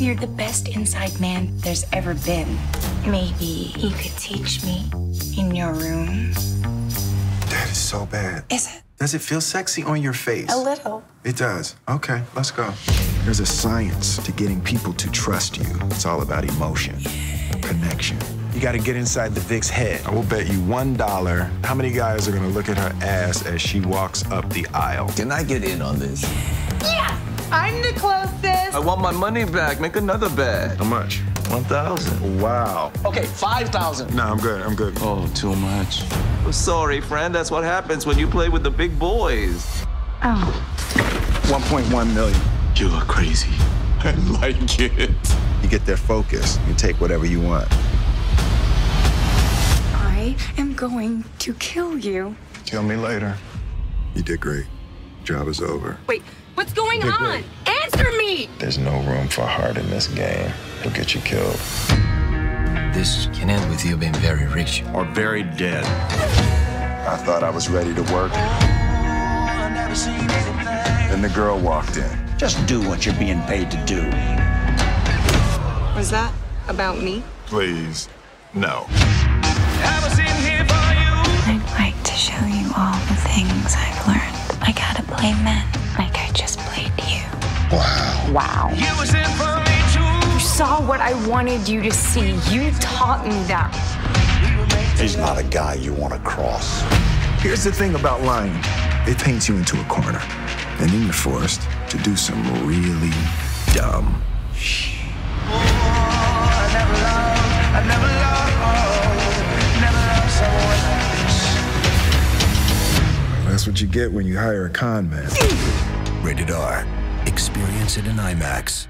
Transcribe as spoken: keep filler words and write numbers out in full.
You're the best inside man there's ever been. Maybe you could teach me in your room. That is so bad. Is it? Does it feel sexy on your face? A little. It does. Okay, let's go. There's a science to getting people to trust you. It's all about emotion, connection. You gotta get inside the Vic's head. I will bet you one dollar how many guys are gonna look at her ass as she walks up the aisle. Can I get in on this? Yeah, I'm the closest. I want my money back. Make another bet. How much? one thousand. Wow. Okay, five thousand. No, I'm good, I'm good. Oh, too much. Well, sorry, friend. That's what happens when you play with the big boys. Oh. one point one million. You look crazy. I like it. You get their focus. You take whatever you want. I am going to kill you. Kill me later. You did great. Job is over. Wait, what's going on? Answer me! There's no room for heart in this game. It'll get you killed. This can end with you being very rich or very dead. I thought I was ready to work. Oh, I've never seen anything. Then the girl walked in. Just do what you're being paid to do. Was that about me? Please, no. I was in here for you. I'd like to show you all the things I've learned. I gotta play men like I just played you. Wow. Wow. You was in for me too. You saw what I wanted you to see. You taught me that. He's not a guy you want to cross. Here's the thing about lying. It paints you into a corner. And then you're forced to do some really dumb shit. Oh, I never loved, I never loved, oh, never loved someone else. That's what you get when you hire a con man. Rated R. Experience it in IMAX.